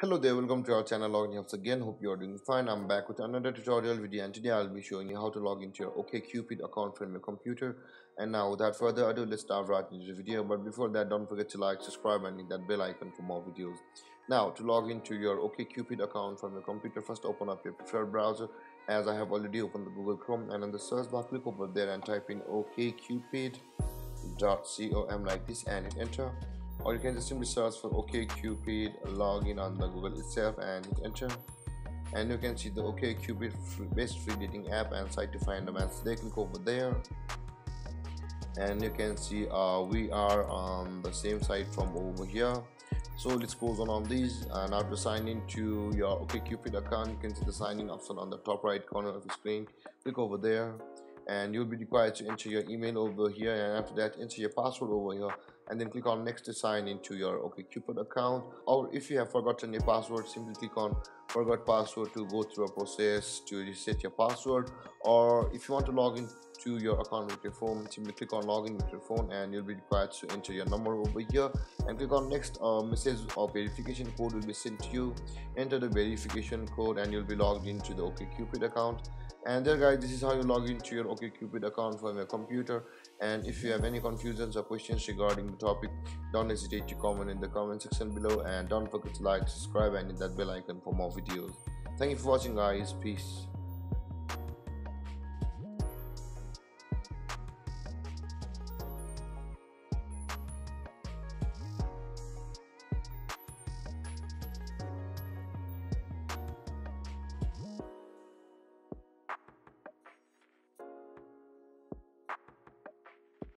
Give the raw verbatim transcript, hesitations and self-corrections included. Hello there, welcome to our channel Login Helps again. Hope you are doing fine. I'm back with another tutorial video, and today I'll be showing you how to log into your OkCupid account from your computer. And now without further ado, let's dive right into the video. But before that, don't forget to like, subscribe and hit that bell icon for more videos. Now to log into your OkCupid account from your computer, first open up your preferred browser. As I have already opened the Google Chrome, and in the search bar click over there and type in okcupid dot com like this and hit enter. Or you can just simply search for OkCupid login on the Google itself and hit enter, and you can see the OkCupid based free dating app and site to find a match. They click over there and you can see uh, we are on the same site from over here. So let's close on all these. Uh, now to sign in to your OkCupid account, you can see the sign in option on the top right corner of the screen. Click over there and you'll be required to enter your email over here, and after that enter your password over here, and then click on next to sign into your OkCupid account. Or if you have forgotten your password, simply click on forgot password to go through a process to reset your password. Or if you want to log in to your account with your phone, simply click on login with your phone and you'll be required to enter your number over here and click on next. Uh, message or verification code will be sent to you. Enter the verification code and you'll be logged into the OkCupid account. And there guys, this is how you log into your OkCupid account from your computer. And if you have any confusions or questions regarding the topic, don't hesitate to comment in the comment section below, and don't forget to like, subscribe and hit that bell icon for more videos. Thank you for watching guys, peace.